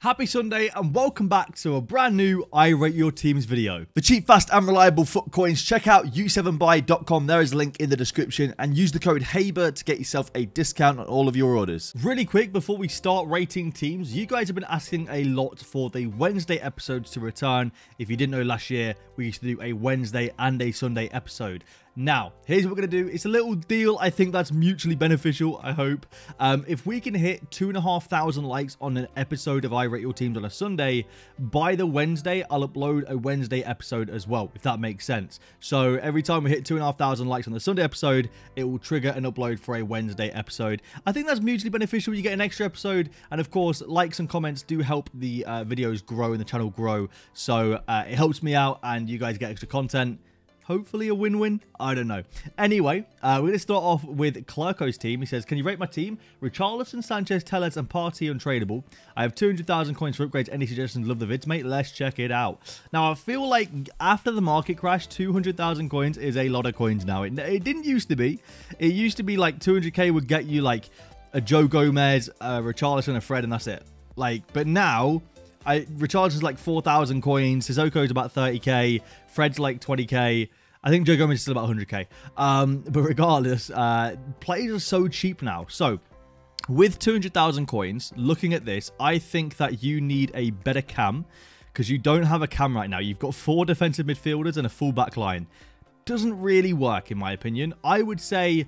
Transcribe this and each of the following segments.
Happy Sunday and welcome back to a brand new I Rate Your Teams video. For cheap, fast and reliable foot coins, check out u7buy.com. There is a link in the description and use the code Haber to get yourself a discount on all of your orders. Really quick, before we start rating teams, you guys have been asking a lot for the Wednesday episodes to return. If you didn't know, last year we used to do a Wednesday and a Sunday episode. Now, here's what we're going to do. It's a little deal I think that's mutually beneficial, I hope. If we can hit 2,500 likes on an episode of I Rate Your Teams on a Sunday, by the Wednesday, I'll upload a Wednesday episode as well, if that makes sense. So every time we hit 2,500 likes on the Sunday episode, it will trigger an upload for a Wednesday episode. I think that's mutually beneficial. You get an extra episode, and of course, likes and comments do help the videos grow and the channel grow. So it helps me out, and you guys get extra content. Hopefully a win-win. I don't know. Anyway, we're going to start off with Clerco's team. He says, can you rate my team? Richarlison, Sanchez, Telles, and Partey untradeable. I have 200,000 coins for upgrades. Any suggestions? Love the vids, mate. Let's check it out. Now, I feel like after the market crash, 200,000 coins is a lot of coins now. It didn't used to be. It used to be like 200k would get you like a Joe Gomez, a Richarlison, a Fred, and that's it. Like, but now... Richardson's like 4,000 coins. Sissoko's about 30k. Fred's like 20k. I think Joe Gomez is still about 100k. But regardless, players are so cheap now. So, with 200,000 coins, looking at this, I think that you need a better cam because you don't have a cam right now. You've got four defensive midfielders and a full back line. Doesn't really work, in my opinion. I would say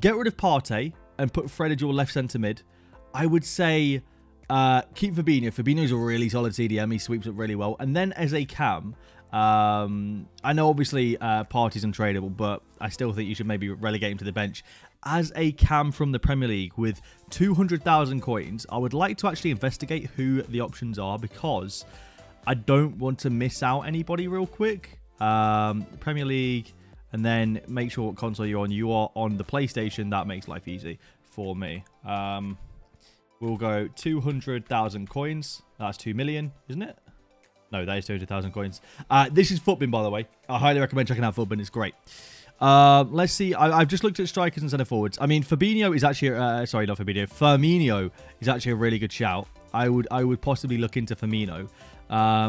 get rid of Partey and put Fred at your left centre mid. I would say... keep Fabinho. Fabinho's a really solid CDM. He sweeps it really well. And then as a cam, I know obviously Partey's untradeable, but I still think you should maybe relegate him to the bench. As a cam from the Premier League with 200,000 coins, I would like to actually investigate who the options are because I don't want to miss out anybody real quick. Premier League, and then make sure what console you're on. You are on the PlayStation. That makes life easy for me. We'll go 200,000 coins. That's 2 million, isn't it? No, that is 200,000 coins. This is Footbin, by the way. I highly recommend checking out Footbin. It's great. Let's see. I've just looked at strikers and centre-forwards. I mean, Fabinho is actually... sorry, not Fabinho. Firmino is actually a really good shout. I would possibly look into Firmino.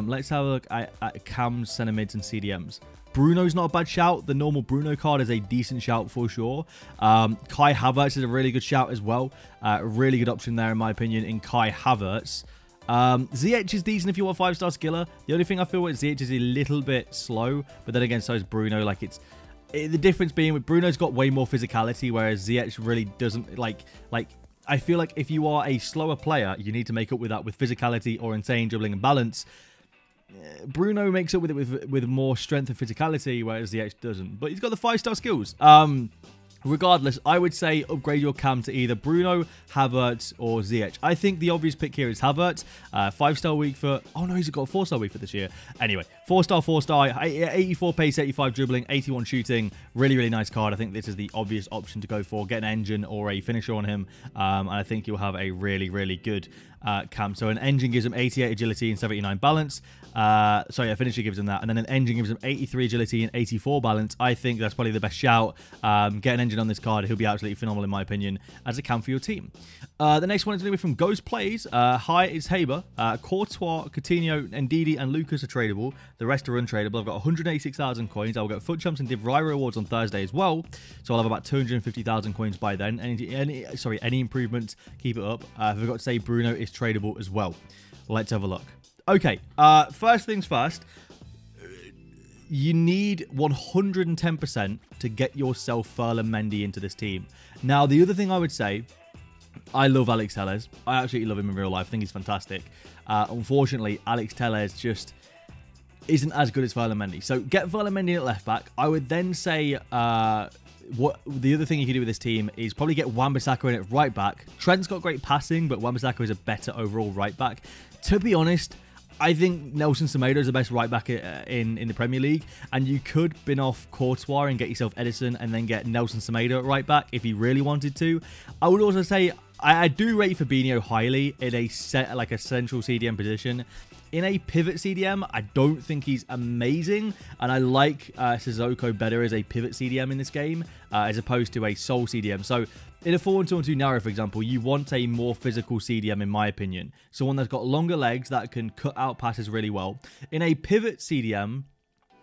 Let's have a look at cams, centre-mids, and CDMs. Bruno's not a bad shout. The normal Bruno card is a decent shout for sure. Kai Havertz is a really good shout as well. A really good option there, in my opinion, in Kai Havertz. Ziyech is decent if you want a 5-star skiller. The only thing I feel with Ziyech is a little bit slow, but then again, so is Bruno. Like, the difference being with Bruno's got way more physicality, whereas Ziyech really doesn't, like, I feel like if you are a slower player, you need to make up with that with physicality or insane dribbling and balance. Bruno makes up with it with more strength and physicality, whereas Ziyech doesn't. But he's got the 5-star skills. Regardless, I would say upgrade your cam to either Bruno, Havertz, or Ziyech. I think the obvious pick here is Havertz. 5-star weak foot. Oh, no, he's got a 4-star weak foot this year. Anyway, 4-star, 84 pace, 85 dribbling, 81 shooting. Really, really nice card. I think this is the obvious option to go for. Get an engine or a finisher on him. And I think you'll have a really, really good cam. So an engine gives him 88 agility and 79 balance. Sorry, a finisher gives him that. And then an engine gives him 83 agility and 84 balance. I think that's probably the best shout. Get an engine on this card. He'll be absolutely phenomenal in my opinion as a cam for your team. The next one is going to be from Ghost Plays. Hi, it's Haber. Courtois, Coutinho, Ndidi and Lucas are tradable. The rest are untradeable. I've got 186,000 coins. I'll get foot chumps and DivRai rewards on Thursday as well. So I'll have about 250,000 coins by then. Any improvements, keep it up. I forgot to say Bruno is tradable as well. Let's have a look. Okay, first things first. You need 110% to get yourself Ferland Mendy into this team. Now, the other thing I would say, I love Alex Telles. I absolutely love him in real life. I think he's fantastic. Unfortunately, Alex Telles just isn't as good as Ferland Mendy. So get Ferland Mendy at left back. I would then say what the other thing you can do with this team is probably get Wan-Bissaka in at right back. Trent's got great passing, but Wan-Bissaka is a better overall right back. To be honest, I think Nelson Semedo is the best right back in the Premier League, and you could bin off Courtois and get yourself Ederson and then get Nelson Semedo at right back if you really wanted to. I would also say I do rate Fabinho highly in a set, like a central CDM position. In a pivot CDM, I don't think he's amazing, and I like Sissoko better as a pivot CDM in this game, as opposed to a sole CDM. So in a 4-1-2-1-2 narrow, for example, you want a more physical CDM, in my opinion. Someone that's got longer legs that can cut out passes really well. In a pivot CDM,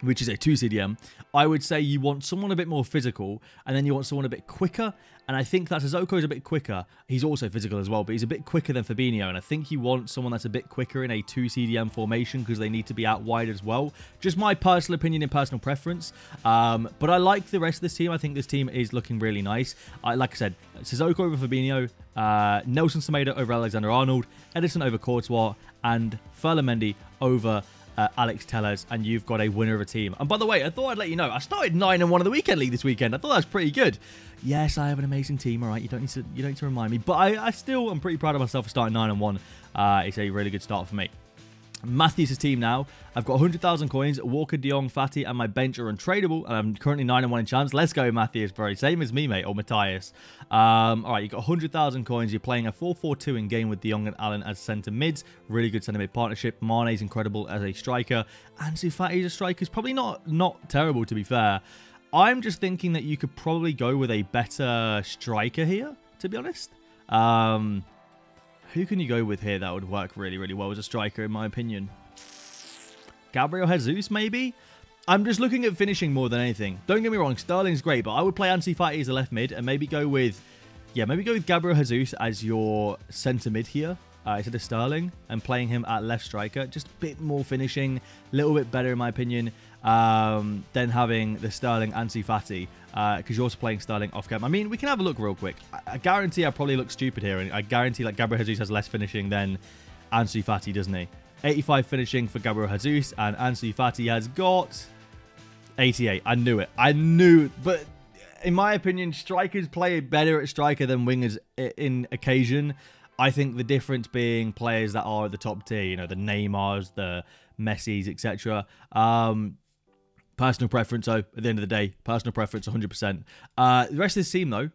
which is a 2 CDM, I would say you want someone a bit more physical, and then you want someone a bit quicker, and I think that Sissoko is a bit quicker. He's also physical as well, but he's a bit quicker than Fabinho, and I think you want someone that's a bit quicker in a 2 CDM formation because they need to be out wide as well. Just my personal opinion and personal preference, but I like the rest of this team. I think this team is looking really nice. Like I said, Sissoko over Fabinho, Nelson Semedo over Alexander-Arnold, Ederson over Courtois, and Ferland Mendy over Alex Telles, and you've got a winner of a team. And by the way, I thought I'd let you know, I started 9-1 of the weekend league this weekend. I thought that was pretty good. Yes, I have an amazing team, all right? You don't need to remind me, but I still am pretty proud of myself for starting 9-1. It's a really good start for me. Matthews' team now. I've got 100,000 coins. Walker, De Jong, Fati, and my bench are untradeable, and I'm currently 9-1 in champs. Let's go, Matthews, bro. Same as me, mate, or Matthias. All right, you've got 100,000 coins. You're playing a 4-4-2 in game with De Jong and Allen as centre mids. Really good centre mid partnership. Mane's incredible as a striker. Ansu Fati as a striker is probably not terrible, to be fair. I'm just thinking that you could probably go with a better striker here, to be honest. Who can you go with here that would work really, really well as a striker, in my opinion? Gabriel Jesus, maybe? I'm just looking at finishing more than anything. Don't get me wrong, Sterling's great, but I would play Ansu Fati as a left mid and maybe go with... yeah, maybe go with Gabriel Jesus as your centre mid here instead of Sterling, and playing him at left striker. Just a bit more finishing, a little bit better, in my opinion, than having the Sterling Ansu Fati, because you're also playing Sterling off game. I mean, we can have a look real quick. I guarantee I probably look stupid here, and I guarantee like Gabriel Jesus has less finishing than Ansu Fati, doesn't he? 85 finishing for Gabriel Jesus, and Ansu Fati has got 88. I knew it. I knew, but in my opinion, strikers play better at striker than wingers in occasion. I think the difference being players that are at the top tier, you know, the Neymars, the Messis, etc. Personal preference, though, at the end of the day, personal preference, 100%. The rest of this team, though,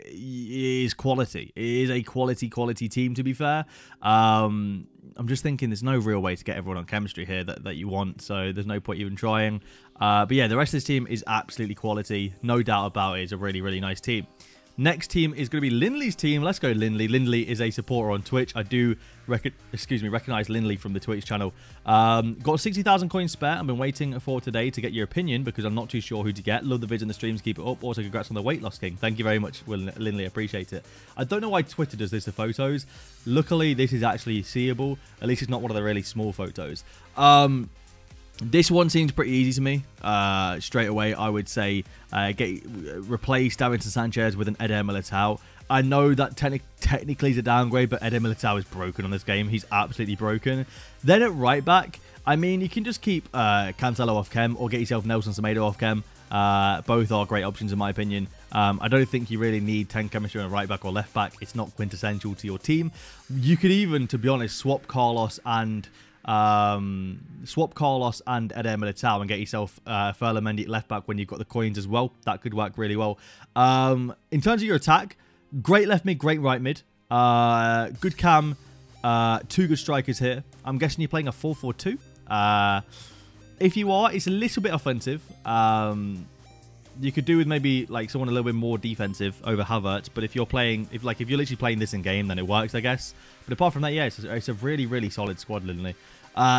is quality. It is a quality team, to be fair. I'm just thinking there's no real way to get everyone on chemistry here that you want, so there's no point even trying. But yeah, the rest of this team is absolutely quality. No doubt about it. It's a really, really nice team. Next team is going to be Lindley's team. Let's go, Lindley. Lindley is a supporter on Twitch. I do recognize Lindley from the Twitch channel. Got 60,000 coins spare. I've been waiting for today to get your opinion because I'm not too sure who to get. Love the vids and the streams. Keep it up. Also, congrats on the weight loss, King. Thank you very much, Lindley. Appreciate it. I don't know why Twitter does this to photos. Luckily, this is actually seeable. At least it's not one of the really small photos. This one seems pretty easy to me. Straight away, I would say replace Davinson Sanchez with an Eder Militao. I know that technically is a downgrade, but Eder Militao is broken on this game. He's absolutely broken. Then at right back, I mean, you can just keep Cancelo off chem or get yourself Nelson Semedo off chem. Both are great options, in my opinion. I don't think you really need 10 chemistry on right back or left back. It's not quintessential to your team. You could even, to be honest, swap Carlos and... Eder Militao and get yourself Ferland Mendy at left back when you've got the coins as well. That could work really well. In terms of your attack, great left mid, great right mid. Good cam, two good strikers here. I'm guessing you're playing a 4-4-2. If you are, it's a little bit offensive. You could do with maybe like someone a little bit more defensive over Havertz, but if you're literally playing this in game, then it works, I guess. But apart from that, yeah, it's a really, really solid squad, Lindley.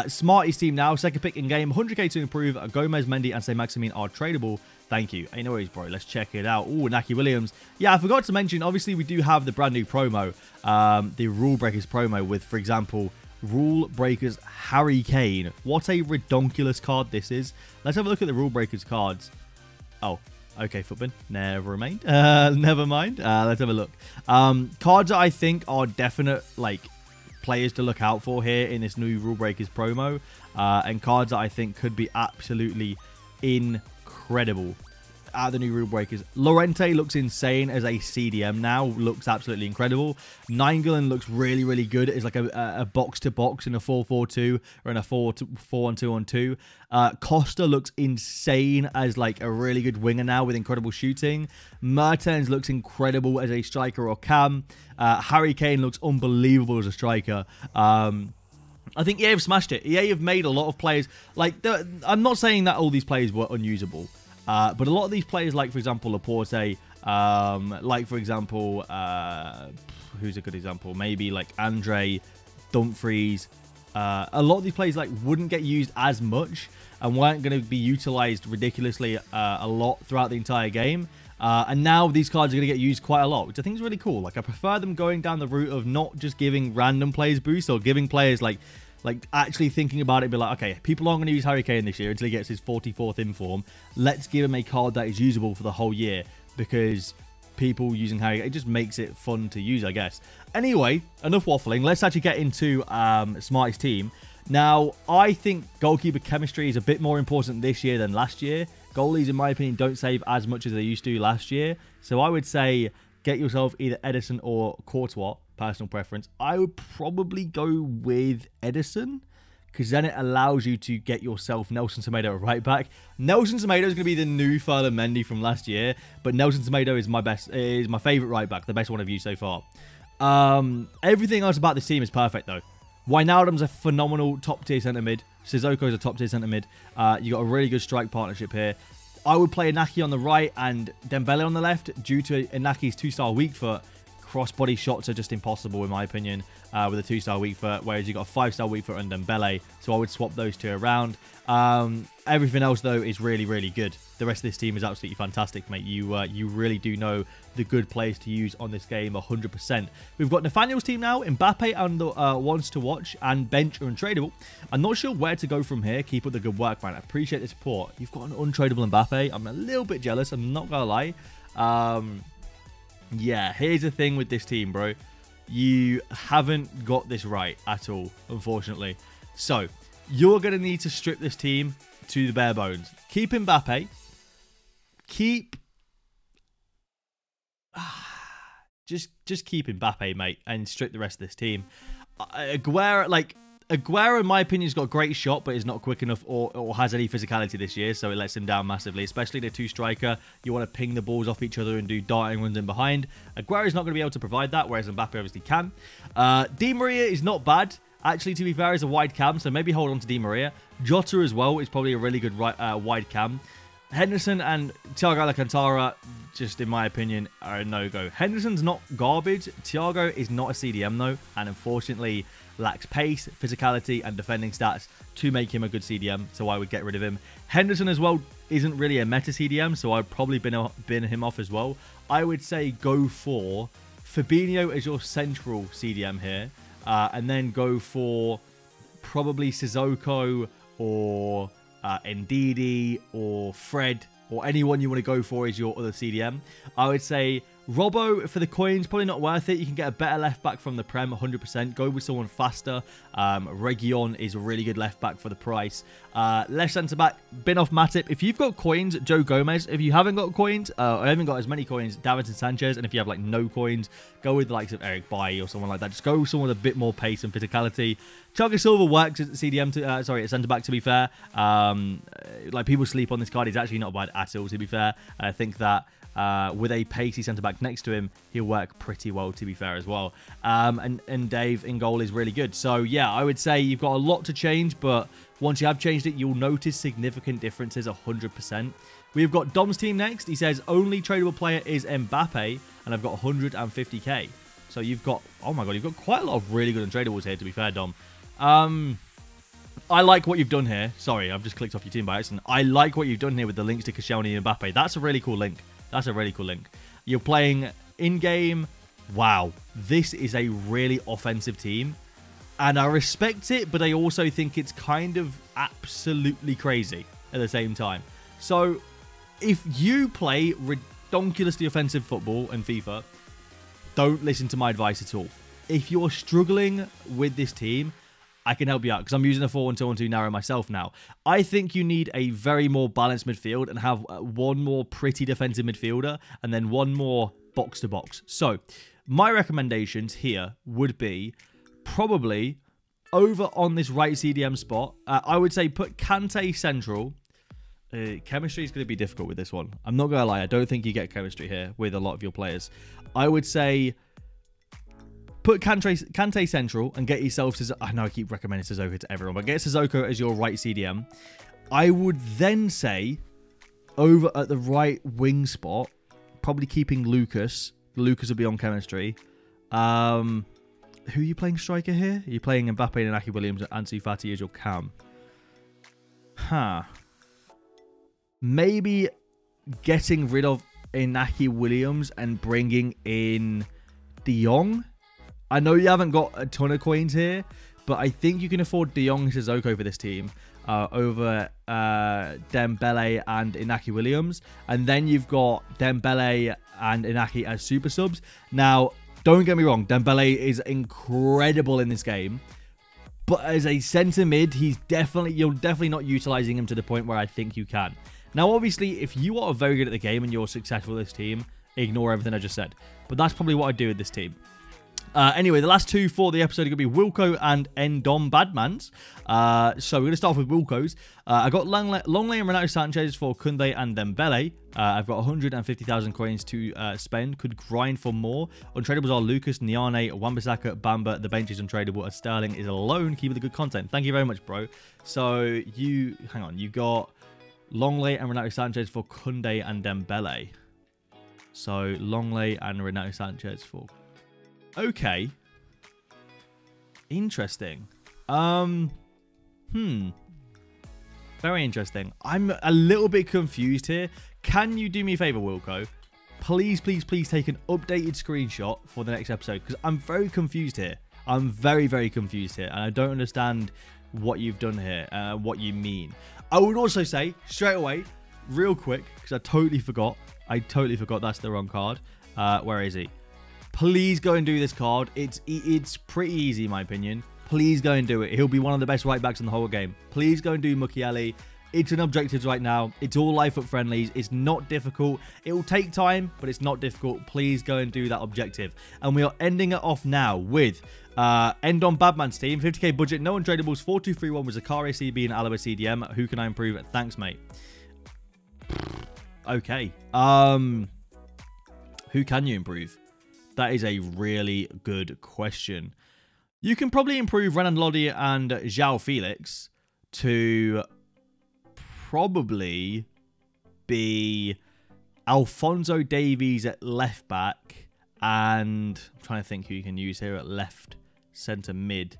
Smarty's team now, second pick in game, 100k to improve. Gomez, Mendy, and Saint-Maximin are tradable. Thank you. Ain't no worries, bro. Let's check it out. Ooh, Inaki Williams. Yeah, I forgot to mention, obviously, we do have the brand new promo, the Rule Breakers promo with, for example, Rule Breakers Harry Kane. What a redonkulous card this is. Let's have a look at the Rule Breakers cards. Oh, okay, Footbin. Never mind. Let's have a look. Cards that I think are definite, like, players to look out for here in this new Rule Breakers promo, and cards that I think could be absolutely incredible. are the new Rule Breakers. Llorente looks insane as a CDM now, looks absolutely incredible. Nainggolan looks really, really good as like a box-to-box in a 4-4-2 or in a 4-on-2-on-2. Costa looks insane as like a really good winger now with incredible shooting. Mertens looks incredible as a striker or cam. Harry Kane looks unbelievable as a striker. I think EA have smashed it. EA have made a lot of players. Like, I'm not saying that all these players were unusable, but a lot of these players, like, for example, Laporte, like, for example, who's a good example? Maybe, like, Andre, Dumfries. A lot of these players, like, wouldn't get used as much and weren't going to be utilized ridiculously a lot throughout the entire game. And now these cards are going to get used quite a lot, which I think is really cool. Like, I prefer them going down the route of not just giving random players boosts or giving players, like actually thinking about it, be like, okay, people aren't going to use Harry Kane this year until he gets his 44th inform. Let's give him a card that is usable for the whole year, because people using Harry Kane, it just makes it fun to use, I guess. Anyway, enough waffling. Let's actually get into Smarty's team. Now, I think goalkeeper chemistry is a bit more important this year than last year. Goalies, in my opinion, don't save as much as they used to last year. So I would say get yourself either Ederson or Courtois, personal preference. I would probably go with Ederson, because then it allows you to get yourself Nelson Semedo right back. Nelson Semedo is going to be the new Ferland Mendy from last year, but Nelson Semedo is my favourite right back, the best one I've used so far. Everything else about this team is perfect, though. Wijnaldum's a phenomenal top-tier centre-mid. Sissoko is a top-tier centre-mid. You've got a really good strike partnership here. I would play Inaki on the right and Dembele on the left due to Inaki's two-star weak foot. Cross-body shots are just impossible, in my opinion, with a two-star weak foot, whereas you've got a five-star weak foot and Dembele, so I would swap those two around. Everything else, though, is really, really good. The rest of this team is absolutely fantastic, mate. You really do know the good players to use on this game 100%. We've got Nathaniel's team now, Mbappe and the ones to watch, and bench are untradeable. I'm not sure where to go from here. Keep up the good work, man. I appreciate the support. You've got an untradeable Mbappe. I'm a little bit jealous, I'm not going to lie. Yeah, here's the thing with this team, bro. You haven't got this right at all, unfortunately. So, you're going to need to strip this team to the bare bones. Keep Mbappe. Just keep Mbappe, mate, and strip the rest of this team. Aguero, in my opinion, has got a great shot, but is not quick enough or has any physicality this year, so it lets him down massively, especially the two-striker. You want to ping the balls off each other and do darting runs in behind. Aguero's not going to be able to provide that, whereas Mbappe obviously can. Di Maria is not bad. Actually, to be fair, is a wide cam, so maybe hold on to Di Maria. Jota as well is probably a really good wide cam. Henderson and Thiago Alcantara, just in my opinion, are a no-go. Henderson's not garbage. Thiago is not a CDM, though, and unfortunately lacks pace, physicality, and defending stats to make him a good CDM, so I would get rid of him. Henderson as well isn't really a meta CDM, so I'd probably bin him off as well. I would say go for Fabinho as your central CDM here, and then go for probably Sissoko or Ndidi or Fred, or anyone you want to go for is your other CDM. I would say Robbo for the coins, probably not worth it. You can get a better left back from the Prem, 100%. Go with someone faster. Reguilon is a really good left back for the price. Left centre back, bin off Matip. If you've got coins, Joe Gomez. If you haven't got coins, I haven't got as many coins, Davinson Sanchez. And if you have like no coins, go with the likes of Eric Bailly or someone like that. Just go with someone with a bit more pace and physicality. Thiago Silva works at CDM, at centre back. To be fair, like people sleep on this card. He's actually not bad at all. To be fair, and I think that. With a pacey centre-back next to him, he'll work pretty well, to be fair, as well. And Dave in goal is really good. So, yeah, I would say you've got a lot to change, but once you have changed it, you'll notice significant differences 100%. We've got Dom's team next. He says, only tradable player is Mbappe, and I've got 150k. So you've got, oh my God, you've got quite a lot of really good untradables here, to be fair, Dom. I like what you've done here. Sorry, I've just clicked off your team by accident. I like what you've done here with the links to Koscielny and Mbappe. That's a really cool link. That's a really cool link. You're playing in-game. Wow, this is a really offensive team. And I respect it, but I also think it's kind of absolutely crazy at the same time. So, if you play redonkulously offensive football in FIFA, don't listen to my advice at all. If you're struggling with this team, I can help you out because I'm using a 4-1-2-1-2 narrow myself now. I think you need a very more balanced midfield and have one more pretty defensive midfielder and then one more box-to-box. So my recommendations here would be probably over on this right CDM spot. I would say put Kante central. Chemistry is going to be difficult with this one. I'm not going to lie. I don't think you get chemistry here with a lot of your players. I would say put Kante central and get yourself Sissoko. I know I keep recommending Sissoko to everyone, but get Sissoko as your right CDM. I would then say over at the right wing spot, probably keeping Lucas. Lucas will be on chemistry. Who are you playing striker here? You're playing Mbappe and Inaki Williams and Ansu Fati as your cam. Huh. Maybe getting rid of Inaki Williams and bringing in De Jong. I know you haven't got a ton of coins here, but I think you can afford De Jong and Sissoko for this team over Dembele and Inaki Williams. And then you've got Dembele and Inaki as super subs. Now, don't get me wrong, Dembele is incredible in this game. But as a centre mid, you're definitely not utilising him to the point where I think you can. Now, obviously, if you are very good at the game and you're successful with this team, ignore everything I just said. But that's probably what I do with this team. Anyway, the last two for the episode are going to be Wilco and Endom Badmans. So we're going to start off with Wilco's. I got Longley and Renato Sanchez for Koundé and Dembele. I've got 150,000 coins to spend. Could grind for more. Untradables are Lucas, Niane, Wan-Bissaka, Bamba. The bench is untradeable. And Sterling is alone. Keep with the good content. Thank you very much, bro. So you... Hang on. You got Longley and Renato Sanchez for Koundé and Dembele. So Longley and Renato Sanchez for... Okay. Interesting. Very interesting. I'm a little bit confused here. Can you do me a favor, Wilco? Please, please, please take an updated screenshot for the next episode because I'm very confused here. I'm very, very confused here and I don't understand what you've done here, what you mean. I would also say straight away, real quick, because I totally forgot. That's the wrong card. Where is he? Please go and do this card. It's pretty easy, in my opinion. Please go and do it. He'll be one of the best right-backs in the whole game. Please go and do Mukiele. It's an objectives right now. It's all life at friendlies. It's not difficult. It will take time, but it's not difficult. Please go and do that objective. And we are ending it off now with Endom Badman's team. 50k budget, no untradables. 4-2-3-1 was Zakari CB and Alaba CDM. Who can I improve? Thanks, mate. Okay. Who can you improve? That is a really good question. You can probably improve Renan Lodi and João Felix to probably be Alphonso Davies at left back. And I'm trying to think who you can use here at left centre mid.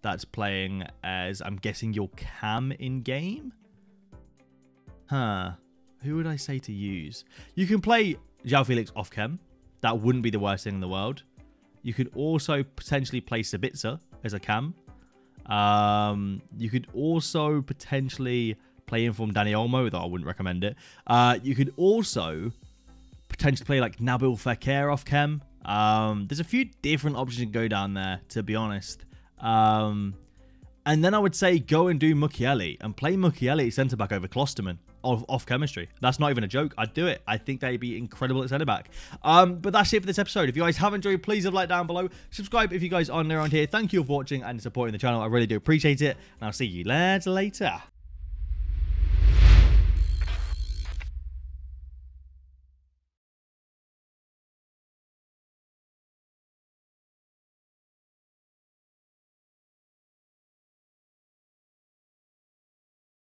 That's playing as, I'm guessing, your cam in game? Huh. Who would I say to use? You can play João Felix off cam. That wouldn't be the worst thing in the world. You could also potentially play Sabitzer as a cam. You could also potentially play in from Dani Olmo, though I wouldn't recommend it. You could also potentially play like Nabil Fekir off cam. There's a few different options to go down there, to be honest. And then I would say go and do Mukiele and play Mukiele centre-back over Klosterman. Off chemistry. That's not even a joke. I'd do it. I think they'd be incredible at centre back. But that's it for this episode. If you guys have enjoyed, please leave a like down below. Subscribe if you guys aren't around here. Thank you for watching and supporting the channel. I really do appreciate it. And I'll see you lads later.